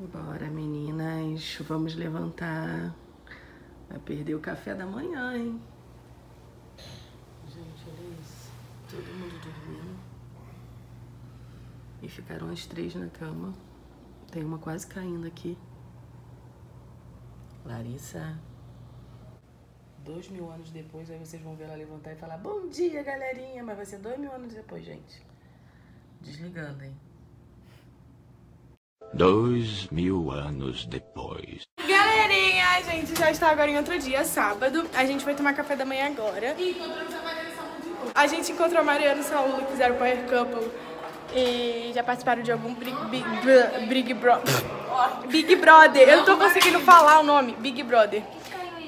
Bora, meninas. Vamos levantar. Vai perder o café da manhã, hein? Gente, olha isso. Todo mundo dormindo. E ficaram as três na cama. Tem uma quase caindo aqui. Larissa. 2000 anos depois, aí vocês vão ver ela levantar e falar bom dia, galerinha. Mas vai ser 2000 anos depois, gente. Desligando, hein? 2000 anos depois. Galerinha, a gente já está agora em outro dia, sábado. A gente vai tomar café da manhã agora. E encontramos a Mariana Saúl de novo. A gente encontrou a Mariana Saúl, que fizeram o Power Couple. E já participaram de algum Big Brother. Eu não tô conseguindo falar o nome. Big Brother.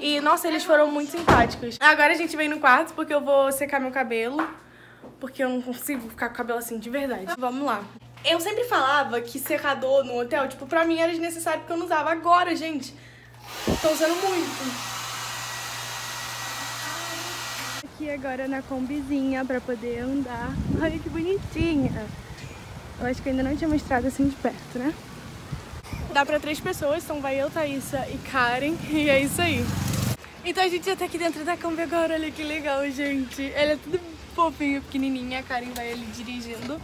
E, nossa, eles foram muito simpáticos. Agora a gente vem no quarto porque eu vou secar meu cabelo. Porque eu não consigo ficar com o cabelo assim, de verdade. Vamos lá. Eu sempre falava que secador no hotel, tipo, pra mim era desnecessário porque eu não usava. Agora, gente, tô usando muito. Aqui agora na Kombizinha pra poder andar. Olha que bonitinha. Eu acho que ainda não tinha mostrado assim de perto, né? Dá pra 3 pessoas, então vai eu, Thaísa e Karen. E é isso aí. Então a gente já tá aqui dentro da Kombi agora. Olha que legal, gente. Ela é tudo fofinha, pequenininha. A Karen vai ali dirigindo.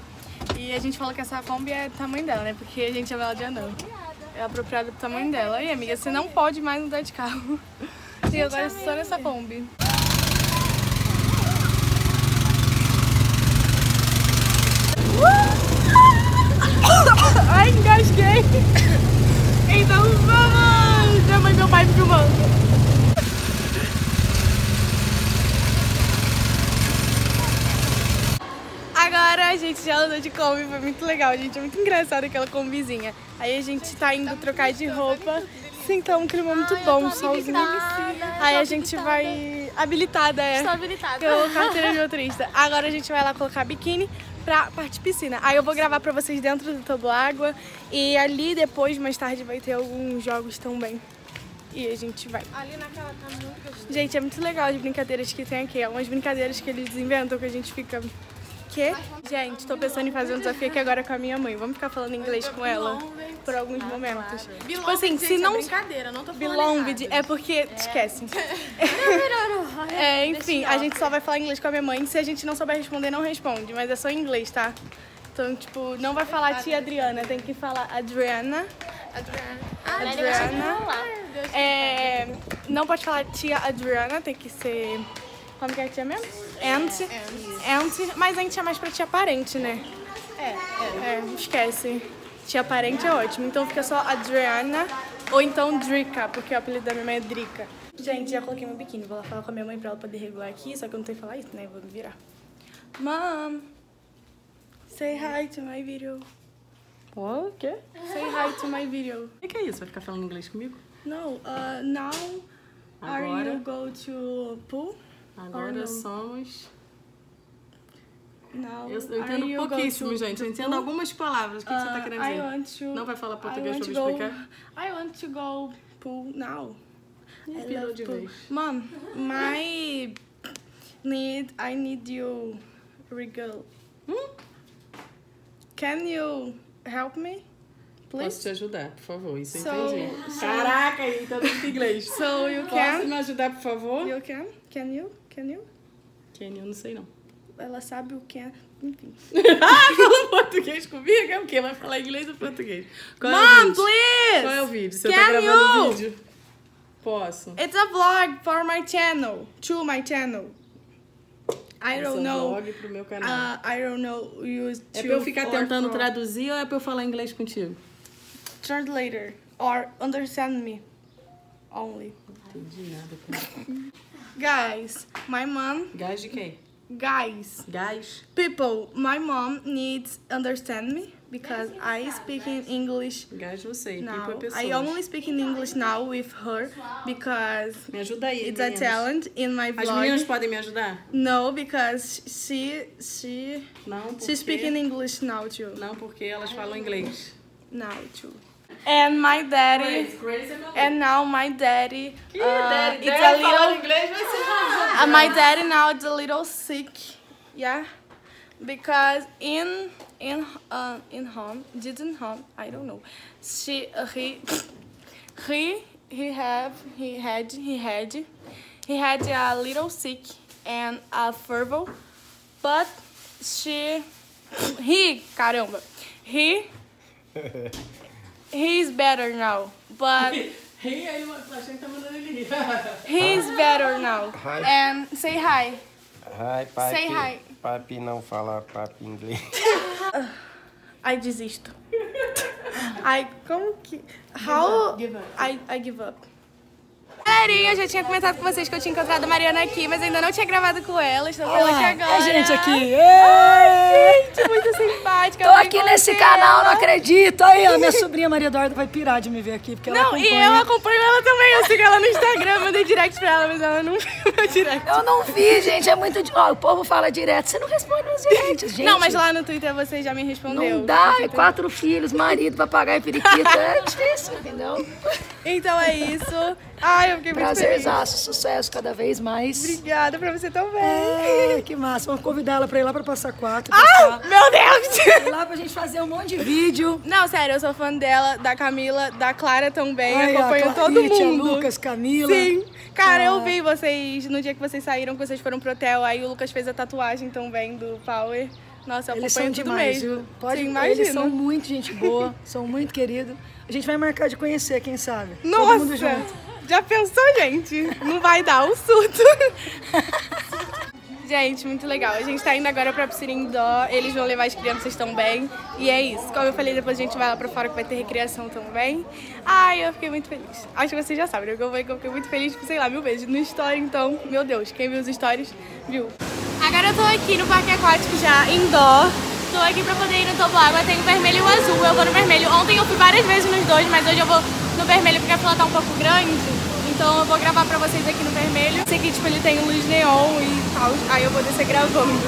E a gente fala que essa Kombi é do tamanho dela, né? Porque a gente chama ela de anão. É apropriada do tamanho dela. E amiga, você não pode mais mudar de carro. E agora é só nessa Kombi. Ai, engasguei. Então vamos! Minha mãe e meu pai me filmando. Agora a gente já andou de Kombi, foi muito legal, gente. É muito engraçado aquela Kombizinha. Aí a gente tá indo trocar de roupa. Sim, tá um clima muito bom, solzinho. Aí a gente vai... Habilitada, é. Estou habilitada. Pela carteira de motorista. Agora a gente vai lá colocar biquíni pra parte piscina. Aí eu vou gravar pra vocês dentro do Toboágua. E ali depois, mais tarde, vai ter alguns jogos também. E a gente vai. Ali naquela caminhada. Gente, é muito legal as brincadeiras que tem aqui. Algumas brincadeiras que eles inventam que a gente fica... Que? Gente, tô pensando em fazer um desafio aqui agora com a minha mãe. Vamos ficar falando inglês com ela por alguns momentos. Claro. Tipo assim, se não... É brincadeira, não tô falando é porque... É. Esquece. É, enfim, a gente só vai falar inglês com a minha mãe. Se a gente não souber responder, não responde. Mas é só em inglês, tá? Então, tipo, não vai falar tia Adriana. Tem que falar Adriana. Adriana. É, não pode falar tia Adriana. Tem que ser... Como que é a tia mesmo? Aunt. Mas a gente é mais pra tia parente, né? É. Esquece. Tia parente é ótimo. Então fica só Adriana ou então Drica, porque o apelido da minha mãe é Drica. Gente, já coloquei meu biquíni. Vou lá falar com a minha mãe pra ela poder regular aqui. Só que eu não tenho que falar isso, né? Vou me virar. Mom! Say hi to my video. O quê? Say hi to my video. O que é isso? Vai ficar falando inglês comigo? No. Now agora. Are you go to pool? Agora somos... Não, eu entendo pouquíssimo, gente. Eu entendo algumas palavras. O que você tá querendo dizer? Não vai falar português pra me explicar? I want to go pool now. Pirou de vez. Mom, my... I need you... Regal. Can you help me? Please? Posso te ajudar, por favor. Isso eu entendi. Caraca, eu entendo muito inglês. So you can... Posso me ajudar, por favor? You can? Can you? Can you? Can you? Não sei, não. Ela sabe o que é... Enfim. Ah, falando português comigo? É o quê? Vai falar inglês ou português? Qual Mom, é please! Qual é o vídeo? Você tá gravando o vídeo? Posso. It's a vlog for my channel. To my channel. I don't know. Vlog pro meu canal. I don't know. É pra eu ficar tentando traduzir ou é pra eu falar inglês contigo? Translator. Or understand me. Only. Não entendi nada com Guys, my mom... Guys de quem? Guys. People, my mom needs understand me because I speak in English. Guys, não sei. People é pessoas. I only speak in English now with her because me ajuda aí, it's meninas. A challenge in my vlog. As meninas podem me ajudar? No, because she speak in English now too. Não, porque elas falam inglês. Now too. And my daddy, and now my daddy, it's a little, my daddy now is a little sick, yeah, because in in home, didn't home, I don't know. She, he had a little sick and a fever, but he's better now, but he's better now. Hi. And say hi. Hi, papi. Say hi. Papi não fala papi inglês. I desisto. I give up. Galerinha, eu já tinha comentado com vocês que eu tinha encontrado a Mariana aqui, mas ainda não tinha gravado com ela. Estou falando aqui agora. A gente aqui. Ai, gente, muito simpática. Tô aqui nesse canal, não acredito. Aí, a minha sobrinha Maria Eduarda vai pirar de me ver aqui, porque ela acompanha. Não, e eu acompanho ela também. Eu sigo ela no Instagram, mandei direct pra ela, mas ela não viu meu direct. Eu não vi, gente. É muito... Ó, o povo fala direto. Você não responde meus directs, gente. Não, mas lá no Twitter você já me respondeu. Não dá. É 4 filhos, marido, papagaio, periquita. É difícil, entendeu? Então é isso. Ai, eu fiquei muito feliz. Prazerzaço, sucesso cada vez mais. Obrigada pra você também. É, que massa. Vamos convidar ela pra ir lá pra Passa 4. Ah, meu Deus! Lá pra gente fazer um monte de vídeo. Não, sério, eu sou fã dela, da Camila, da Clara também. Ai, acompanho todo mundo. Lucas, Camila. Sim. Cara, eu vi vocês no dia que vocês saíram, que vocês foram pro hotel. Aí o Lucas fez a tatuagem também do Power. Nossa, eu acompanho tudo mesmo. Pode imaginar. Eles são muito gente boa, são muito queridos. A gente vai marcar de conhecer, quem sabe? Nossa! Todo mundo junto. Já pensou, gente? Não vai dar um surto. Gente, muito legal. A gente tá indo agora pra Psirindó. Eles vão levar as crianças também. E é isso. Como eu falei, depois a gente vai lá pra fora que vai ter recreação também. Ai, eu fiquei muito feliz. Acho que vocês já sabem, né? Eu fiquei muito feliz, sei lá, 1000 vezes. No story, então, meu Deus, quem viu os stories, viu. Agora eu tô aqui no parque aquático já, indoor. Tô aqui pra poder ir no Toboágua. Tem o vermelho e o azul. Eu vou no vermelho. Ontem eu fui várias vezes nos dois, mas hoje eu vou no vermelho porque a fila tá um pouco grande. Então eu vou gravar pra vocês aqui no vermelho. Esse aqui, tipo, ele tem luz neon e tal. Aí eu vou descer gravando.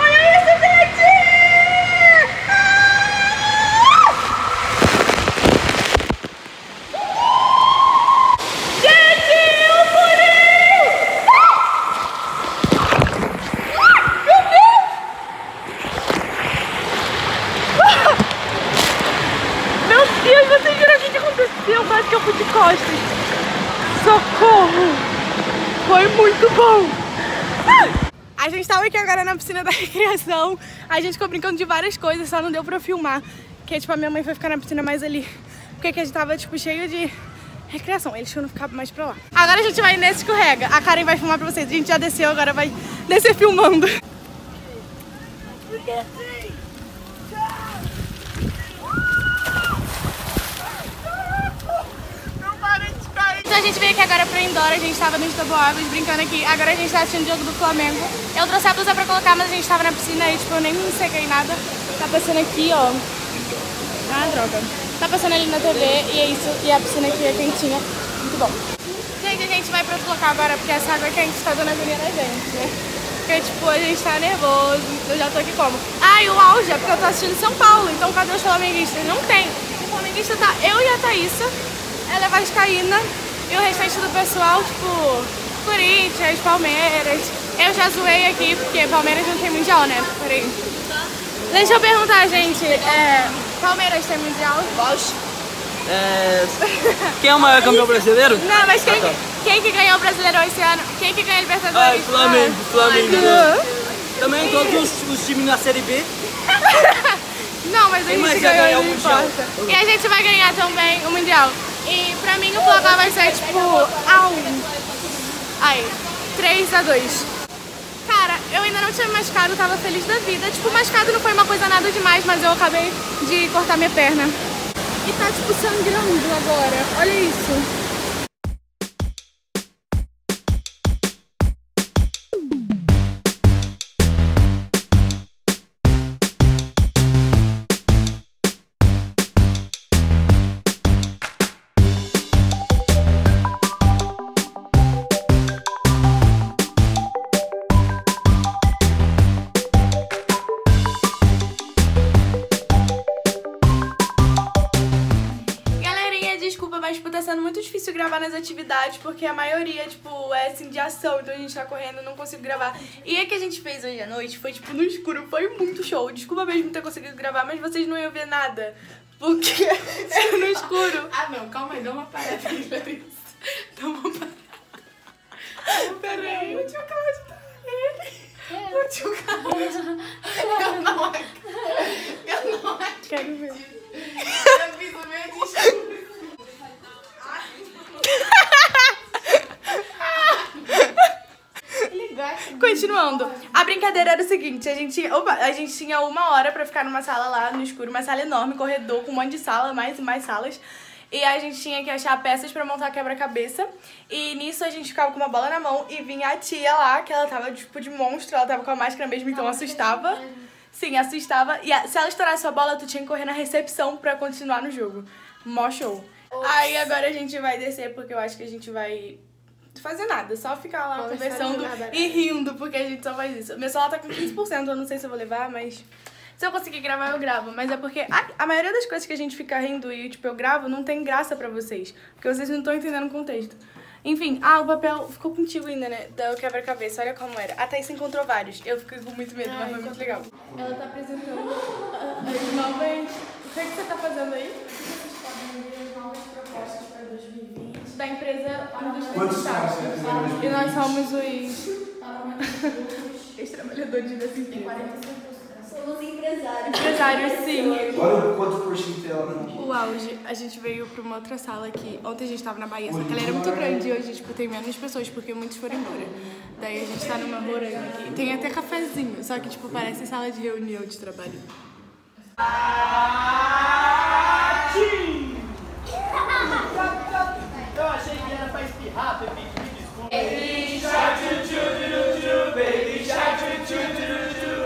Olha isso, gente! Gente, o furinho! Meu Deus! Meu Deus, vocês viram o que aconteceu? Quase que eu fui de costas. Socorro! Foi muito bom! A gente tava aqui agora na piscina da recreação. A gente ficou brincando de várias coisas, só não deu pra eu filmar. Porque, tipo, a minha mãe foi ficar na piscina mais ali. Porque que a gente tava, tipo, cheio de recreação. Eles foram ficar mais pra lá. Agora a gente vai nesse escorrega. A Karen vai filmar pra vocês. A gente já desceu, agora vai descer filmando. A gente veio aqui agora pro indoor, a gente tava no Toboágua brincando aqui, agora a gente tá assistindo o jogo do Flamengo. Eu trouxe a blusa pra colocar, mas a gente tava na piscina e tipo, eu nem me sequei nada. Tá passando aqui, ó. Ah, droga. Tá passando ali na TV e é isso, e a piscina aqui é quentinha, muito bom. Gente, a gente vai pra outro local agora, porque essa água quente tá dando agonia na gente, né? Porque tipo, a gente tá nervoso, eu já tô aqui como? Ah, e o auge é porque eu tô assistindo São Paulo, então cadê os flamenguistas? Não tem. O flamenguista tá eu e a Thaísa, ela é vascaína. E o restante do pessoal, tipo, Corinthians, Palmeiras. Eu já zoei aqui, porque Palmeiras não tem mundial, né? Peraí. Deixa eu perguntar, gente. Palmeiras tem mundial? Lógico. Quem é o maior campeão brasileiro? Não, mas quem que ganhou o Brasileirão esse ano? Quem que ganhou o Libertadores? Ai, Flamengo, Flamengo. Também todos os times na Série B. Não, mas a gente ganhou, não importa. E a gente vai ganhar também o mundial. E pra mim o placar vai ser tipo a 1. Aí, 3-2. Cara, eu ainda não tinha machucado, tava feliz da vida. Tipo, machucado não foi uma coisa nada demais, mas eu acabei de cortar minha perna. E tá tipo sangrando agora, olha isso. Mas tá sendo muito difícil gravar nas atividades, porque a maioria, tipo, é assim de ação, então a gente tá correndo, não consigo gravar. E a que a gente fez hoje à noite foi, tipo, no escuro, foi muito show. Desculpa mesmo não ter conseguido gravar, mas vocês não iam ver nada, porque era no escuro. Ah, não, calma aí, dá uma parada, dá uma parada. Peraí, o tio Carlos tá ali. O tio Carlos. Eu não acredito. Quero ver. Eu fiz o meu desculpa. Continuando, a brincadeira era o seguinte, a gente tinha uma hora pra ficar numa sala lá no escuro, uma sala enorme, corredor com um monte de sala, mais e mais salas. E a gente tinha que achar peças pra montar quebra-cabeça. E nisso a gente ficava com uma bola na mão e vinha a tia lá, que ela tava tipo de monstro, ela tava com a máscara mesmo, então assustava. Sim, assustava. E se ela estourasse a bola, tu tinha que correr na recepção pra continuar no jogo. Mó show. Nossa. Aí agora a gente vai descer, porque eu acho que a gente vai fazer nada, só ficar lá conversando e rindo, porque a gente só faz isso. Meu celular tá com 15%, eu não sei se eu vou levar, mas se eu conseguir gravar, eu gravo. Mas é porque a maioria das coisas que a gente fica rindo e, tipo, eu gravo, não tem graça pra vocês, porque vocês não estão entendendo o contexto. Enfim, ah, o papel ficou contigo ainda, né, da quebra-cabeça, olha como era. A Thaísa encontrou vários, eu fiquei com muito medo, mas foi muito legal. Ela tá apresentando as novas... O que é que você tá fazendo aí? As novas propostas pra 2020. Da empresa dos estados. E nós somos os ex-trabalhadores dessa empresa. Somos empresários. Empresários, sim. Olha quanto por cento ela não. O auge, a gente veio pra uma outra sala aqui. Ontem a gente tava na Bahia, só que ela era muito grande e hoje, tipo, tem menos pessoas, porque muitos foram embora. Daí a gente tá numa moranga aqui. Tem até cafezinho, só que, tipo, parece sala de reunião de trabalho. Eu achei que era pra espirrar, bebê, me desculpa. Baby shark, do baby shark, do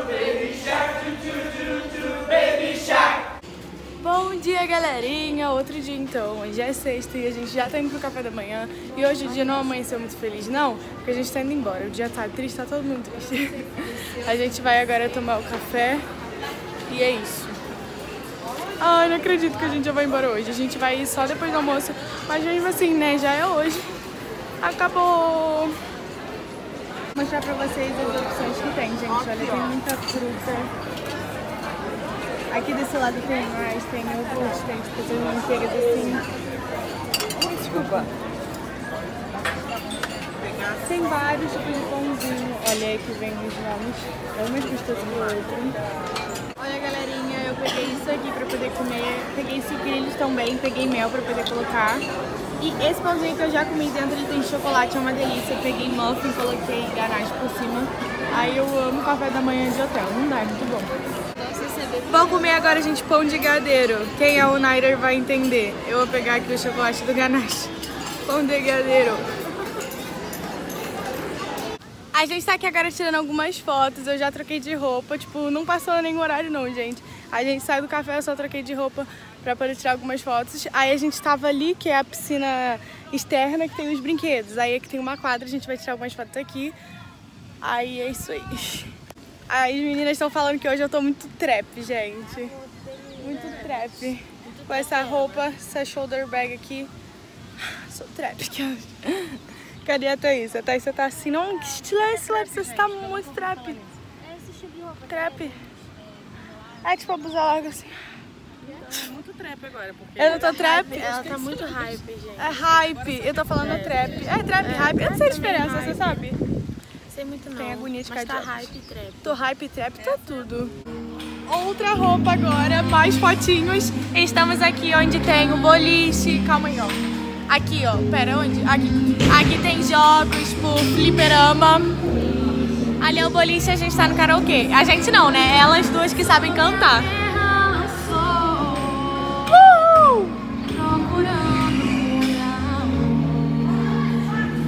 baby shark, do baby shark. Bom dia, galerinha. Outro dia, então. Hoje é sexta e a gente já tá indo pro café da manhã. E hoje o dia não amanheceu muito feliz, não, porque a gente tá indo embora. O dia tá triste, tá todo mundo triste. A gente vai agora tomar o café e é isso. Ai, não acredito que a gente já vai embora hoje. A gente vai ir só depois do almoço. Mas mesmo assim, né? Já é hoje. Acabou! Vou mostrar pra vocês as opções que tem, gente. Olha, tem muita fruta. Aqui desse lado tem mais, tem iogurte, tem tipo de manteiga assim. Desculpa. Tem vários tipos de pãozinho. Olha aí que vem os nomes. É o mais gostoso do outro. Olha, galerinha. Eu peguei isso aqui pra poder comer, peguei esse grilho também, peguei mel pra poder colocar. E esse pãozinho que eu já comi dentro, ele tem de chocolate, é uma delícia. Eu peguei muffin, coloquei ganache por cima. Aí eu amo café da manhã de hotel, não dá, é muito bom. Vamos comer agora, gente, pão de gadeiro. Quem é o Nider vai entender. Eu vou pegar aqui o chocolate do ganache. Pão de gadeiro. A gente tá aqui agora tirando algumas fotos, eu já troquei de roupa, tipo, não passou nenhum horário não, gente. A gente sai do café, eu só troquei de roupa pra poder tirar algumas fotos. Aí a gente tava ali, que é a piscina externa, que tem os brinquedos. Aí aqui tem uma quadra, a gente vai tirar algumas fotos aqui. Aí é isso aí. Aí as meninas estão falando que hoje eu tô muito trap, gente. Muito trap. Com essa roupa, essa shoulder bag aqui. Sou trap, que hoje. Cadê a Thaísa? A Thaísa tá assim, não, que estilo é esse, Larissa? Você tá muito trap. Trap. É tipo a blusa larga assim. É muito trap agora. Porque eu não tô trap? Ela tá muito hype, gente. É hype. Eu tô falando trap. É trap, hype. Eu não sei a diferença, você sabe? Sei muito não. Tem agonia de cardíaco. Mas tá hype e trap. Tô hype e trap, tá tudo. Outra roupa agora, mais fotinhos. Estamos aqui onde tem o boliche. Calma aí, ó. Aqui, ó. Pera, onde? Aqui. Aqui tem jogos, tipo, fliperama. Ali é o boliche e a gente tá no karaokê. A gente não, né? Elas duas que sabem cantar. Uhul!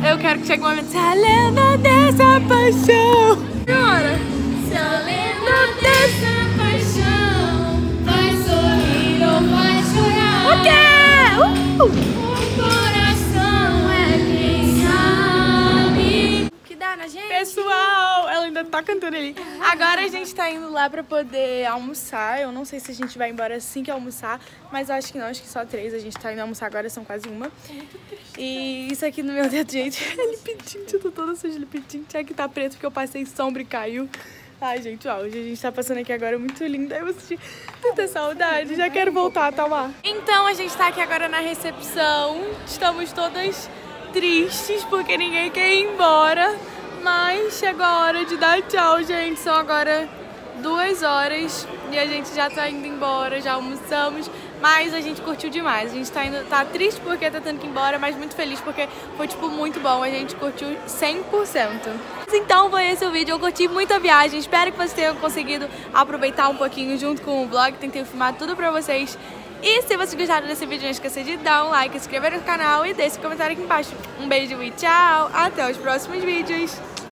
Eu quero que chegue um momento. Se a lenda dessa paixão. Agora. Se a lenda dessa paixão vai sorrir ou vai chorar. O quê? O coração é quem sabe. O que dá na gente? Pessoal! Ela ainda tá cantando ali. Agora a gente tá indo lá pra poder almoçar. Eu não sei se a gente vai embora assim que almoçar, mas acho que não, acho que só 3. A gente tá indo almoçar agora, são quase 1. E isso aqui no meu dedo, gente, é lip-tint. Eu tô toda suja de lip-tint. É que tá preto porque eu passei sombra e caiu. Ai, gente, ó, hoje a gente tá passando aqui agora muito linda. Eu senti muita saudade, já quero voltar, tá lá. Então a gente tá aqui agora na recepção. Estamos todas tristes porque ninguém quer ir embora. Mas chegou a hora de dar tchau, gente. São agora 2 horas e a gente já tá indo embora, já almoçamos. Mas a gente curtiu demais. A gente tá, tá triste porque tá tendo que ir embora, mas muito feliz porque foi, tipo, muito bom. A gente curtiu 100%. Então foi esse o vídeo. Eu curti muito a viagem. Espero que vocês tenham conseguido aproveitar um pouquinho junto com o vlog. Tentei filmar tudo pra vocês. E se vocês gostaram desse vídeo, não esqueça de dar um like, se inscrever no canal e deixe um comentário aqui embaixo. Um beijo e tchau! Até os próximos vídeos!